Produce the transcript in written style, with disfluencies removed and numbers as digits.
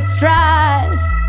its drive.